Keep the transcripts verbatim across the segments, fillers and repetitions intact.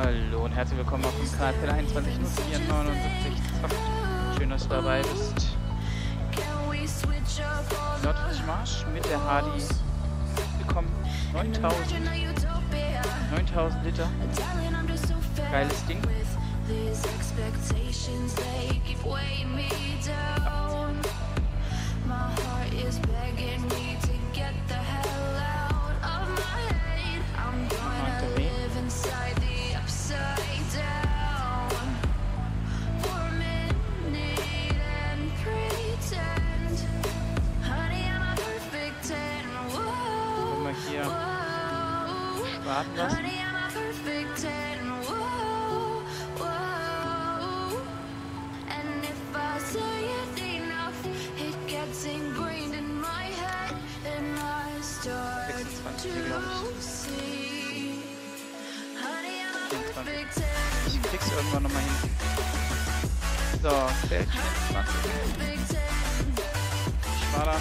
Hallo und herzlich willkommen auf dem Kanal Pelle einundzwanzig null vier neunundsiebzig. Schön, dass du dabei bist. Nordfriesische Marsch mit der Hardi. Wir bekommen neuntausend Liter. Geiles Ding. Warten lassen. sechsundzwanzig, glaube ich. vierundzwanzig. Ich krieg's irgendwann nochmal hin. So, Feld vierundzwanzig. Schmaler.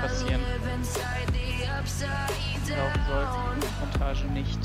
Passieren. Laufen sollte die Montage nicht.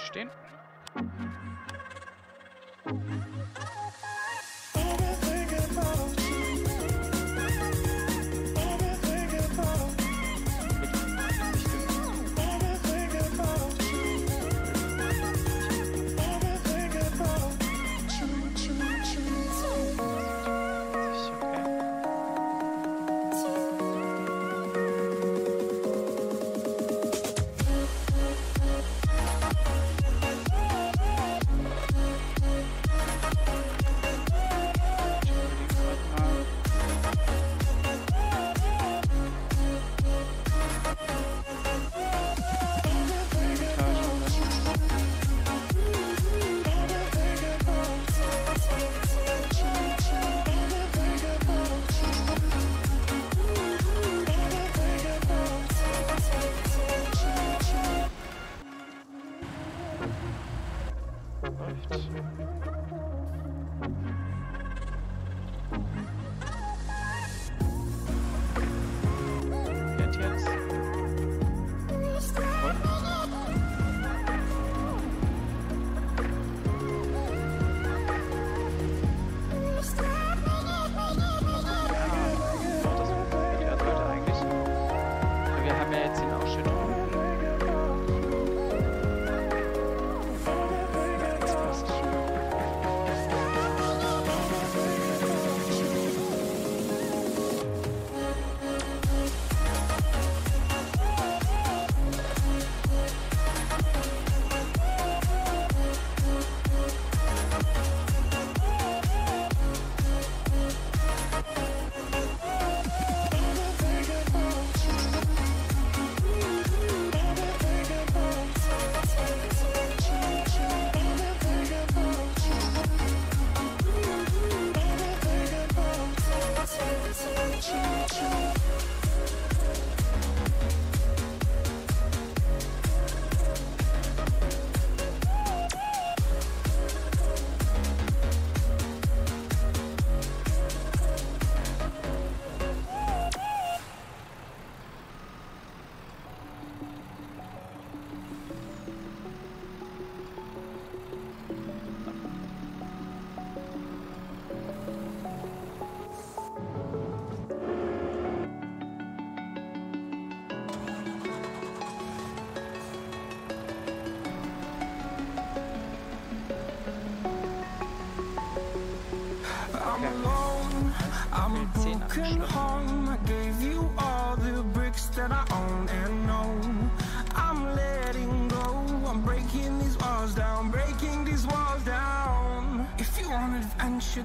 Stehen.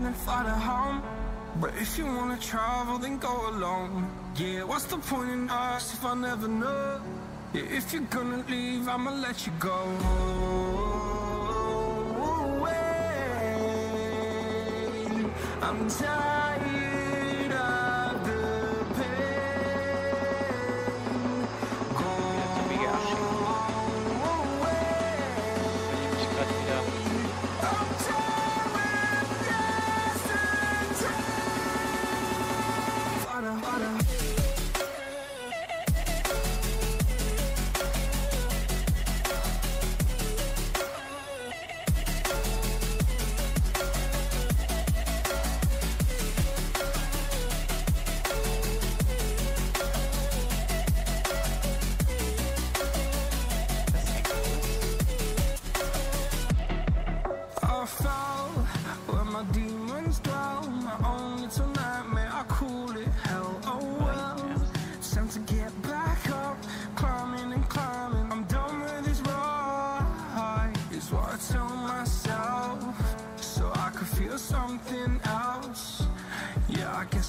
Then fly to home, but if you wanna travel, then go alone. Yeah, what's the point in us if I never know? Yeah, if you're gonna leave, I'ma let you go away. I'm tired of the pain. Go away.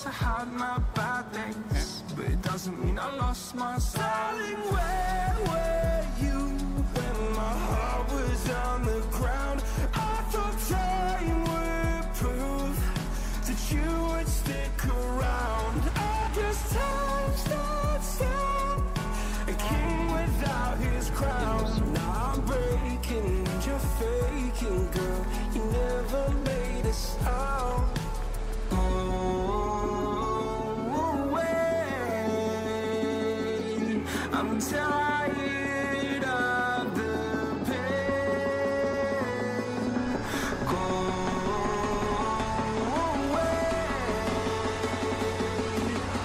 I had my bad days, but it doesn't mean I lost my styling. Where were you when my heart was on the ground? I thought time would prove that you would stick around. I guess time starts down, a king without his crown. Now I'm breaking and you're faking, girl. You never made a sound. I'm tired of the pain. Go away.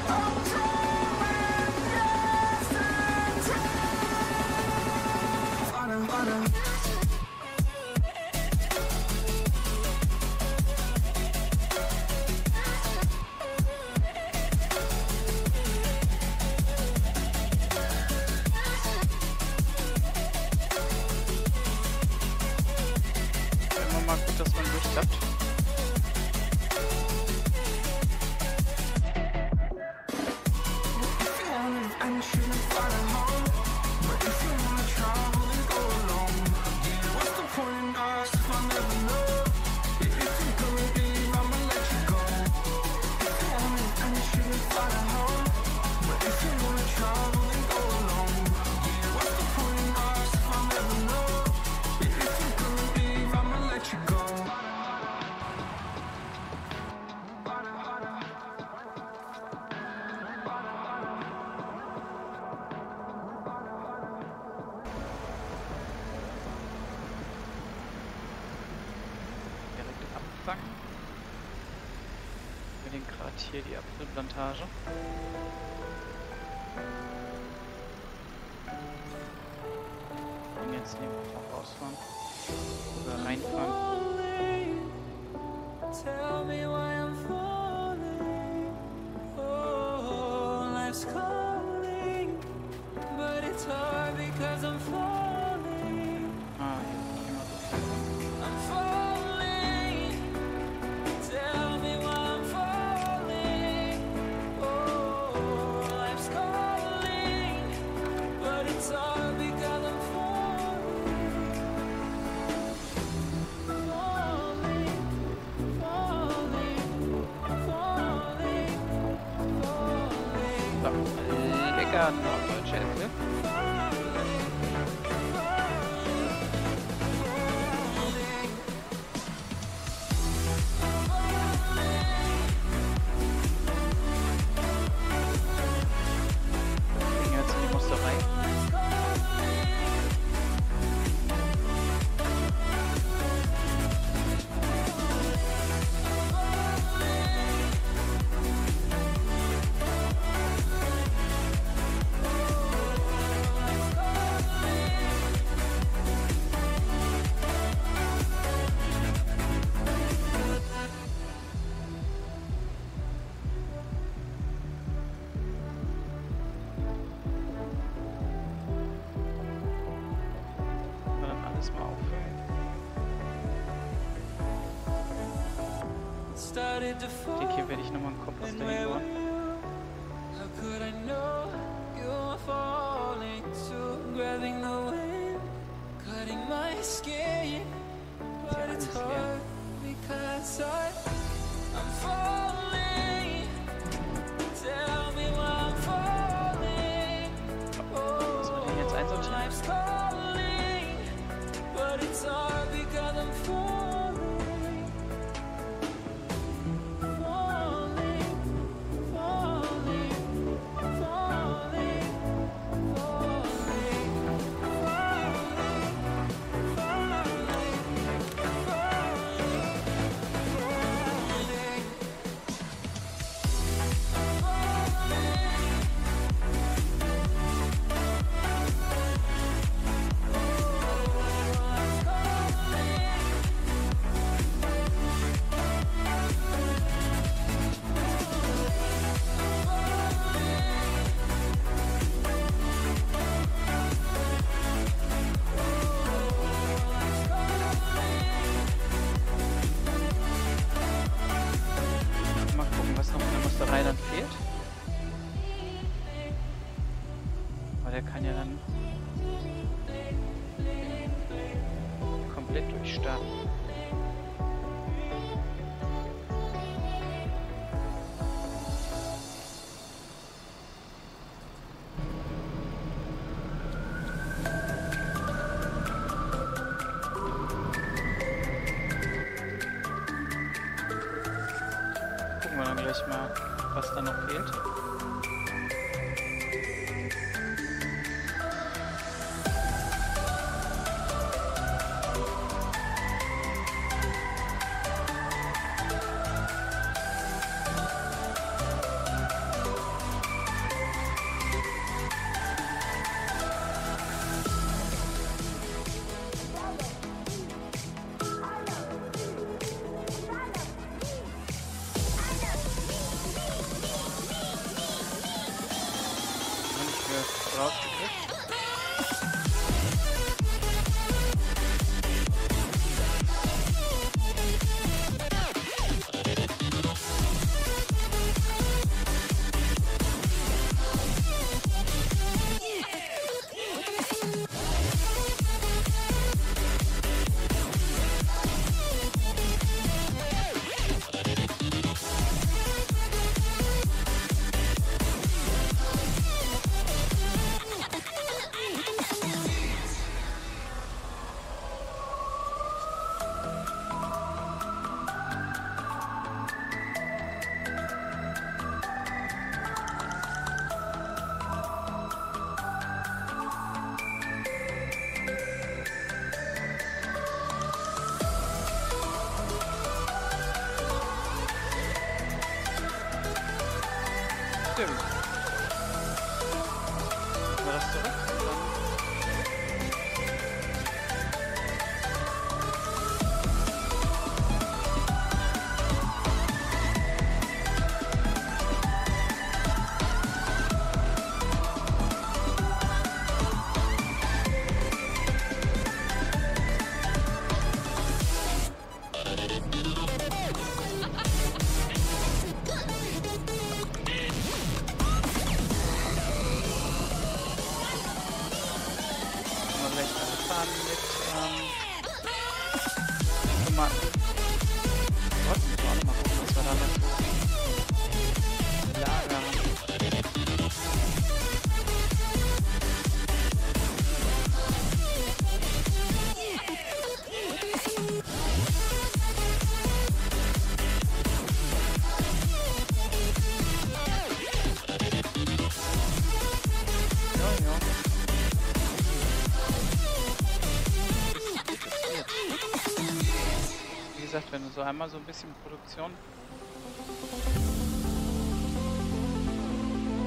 I'm tired of yesterday. Water, water. Wir nehmen gerade hier die Apfelplantage. Und jetzt nehmen wir auch rausfahren. Oder reinfahren. Lecker norddeutsche Ente. Wir gehen jetzt in die Musterei. Ich denke, hier werde ich nochmal einen Kompass dahin bauen. Ist ja alles leer. Mal, was da noch fehlt. Wenn du so einmal so ein bisschen Produktion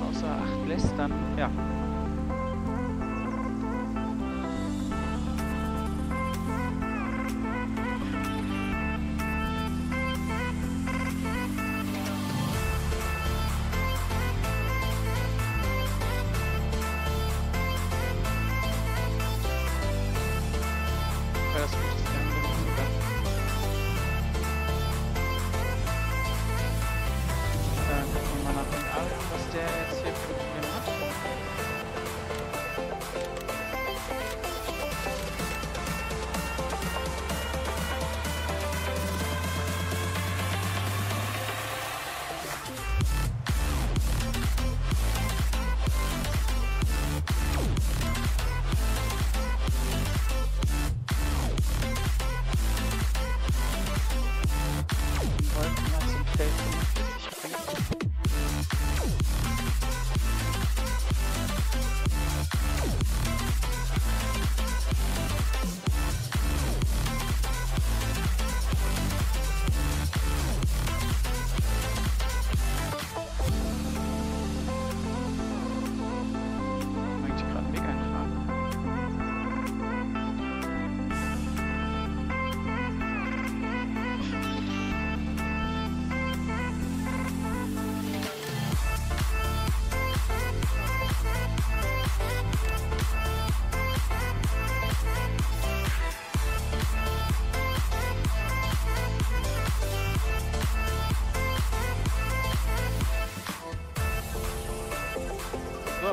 außer Acht lässt, dann ja.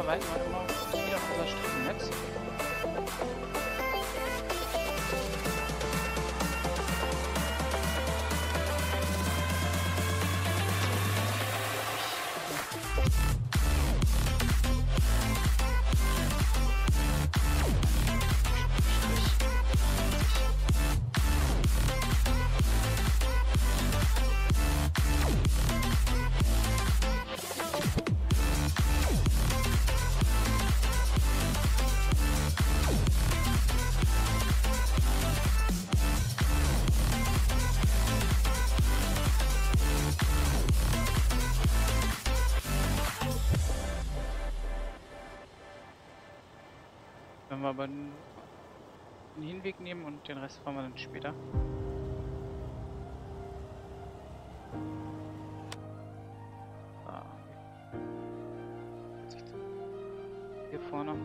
Warte mal, wieder auf unser Streckennetz. Wenn wir aber den Hinweg nehmen und den Rest fahren wir dann später. Ah, okay. Hier vorne.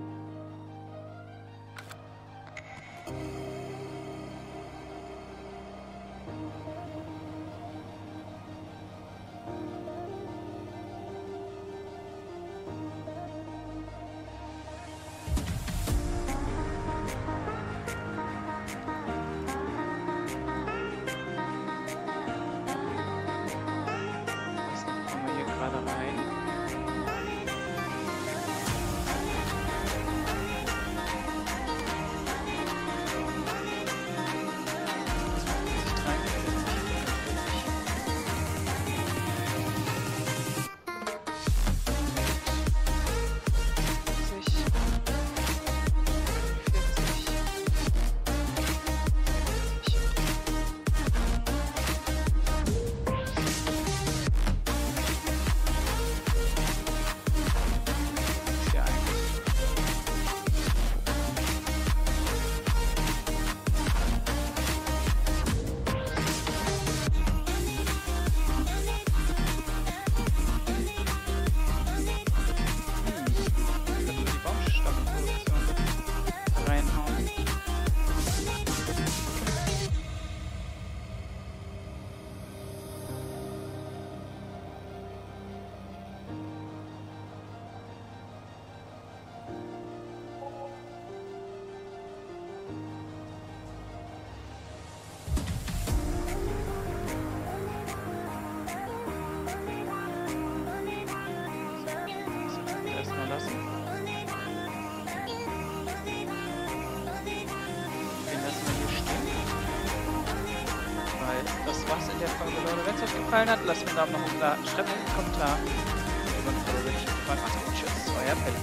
Hat, lasst mir einen Daumen nach oben da, schreibt einen Kommentar. Und dann würde ich mich freuen, macht's gut, tschüss, euer Pelle.